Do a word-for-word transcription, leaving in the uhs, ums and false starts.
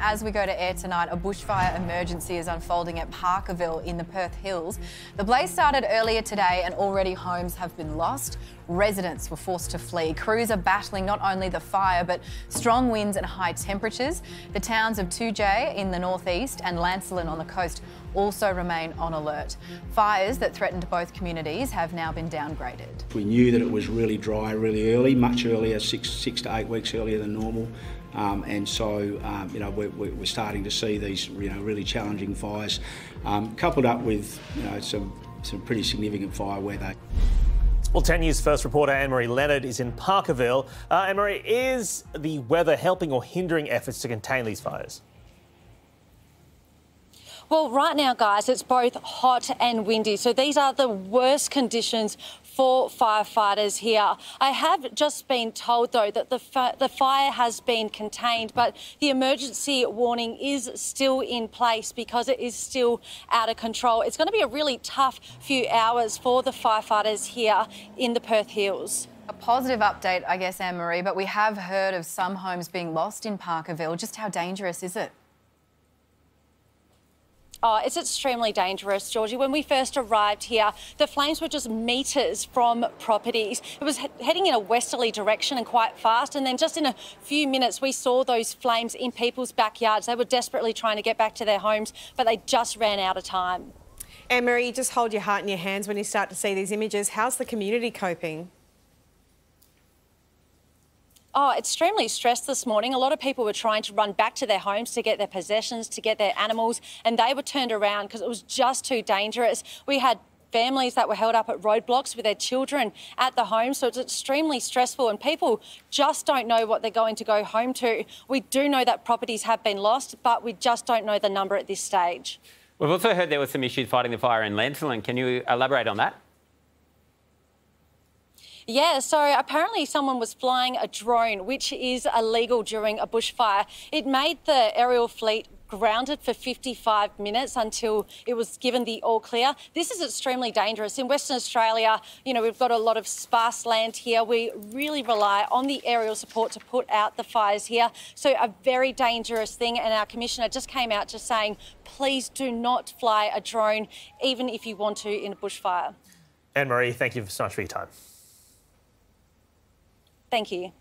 as we go to air tonight, a bushfire emergency is unfolding at Parkerville in the Perth Hills. The blaze started earlier today and already homes have been lost. Residents were forced to flee. Crews are battling not only the fire, but strong winds and high temperatures. The towns of Toodyay in the northeast and Lancelin on the coast also remain on alert. Fires that threatened both communities have now been downgraded. We knew that it was really dry really early, much earlier, six, six to eight weeks earlier than normal. Um, and so, um, you know, we're, we're starting to see these, you know, really challenging fires, um, coupled up with, you know, some, some pretty significant fire weather. Well, ten News First reporter Anne-Maree Leonard is in Parkerville. Uh, Anne-Maree, is the weather helping or hindering efforts to contain these fires? Well, right now, guys, it's both hot and windy, so these are the worst conditions for firefighters here. I have just been told, though, that the, fi the fire has been contained, but the emergency warning is still in place because it is still out of control. It's going to be a really tough few hours for the firefighters here in the Perth Hills. A positive update, I guess, Anne-Maree, but we have heard of some homes being lost in Parkerville. Just how dangerous is it? Oh, it's extremely dangerous, Georgie. When we first arrived here, the flames were just metres from properties. It was he heading in a westerly direction and quite fast, and then just in a few minutes we saw those flames in people's backyards. They were desperately trying to get back to their homes, but they just ran out of time. Anne-Maree, just hold your heart in your hands when you start to see these images. How's the community coping? Oh, extremely stressed this morning. A lot of people were trying to run back to their homes to get their possessions, to get their animals, and they were turned around because it was just too dangerous. We had families that were held up at roadblocks with their children at the home, so it's extremely stressful and people just don't know what they're going to go home to. We do know that properties have been lost, but we just don't know the number at this stage. We've also heard there were some issues fighting the fire in Lancelin. Can you elaborate on that? Yeah, so apparently someone was flying a drone, which is illegal during a bushfire. It made the aerial fleet grounded for fifty-five minutes until it was given the all clear. This is extremely dangerous. In Western Australia, you know, we've got a lot of sparse land here. We really rely on the aerial support to put out the fires here. So a very dangerous thing. And our commissioner just came out just saying, please do not fly a drone, even if you want to, in a bushfire. Anne-Maree, thank you so much for your time. Thank you.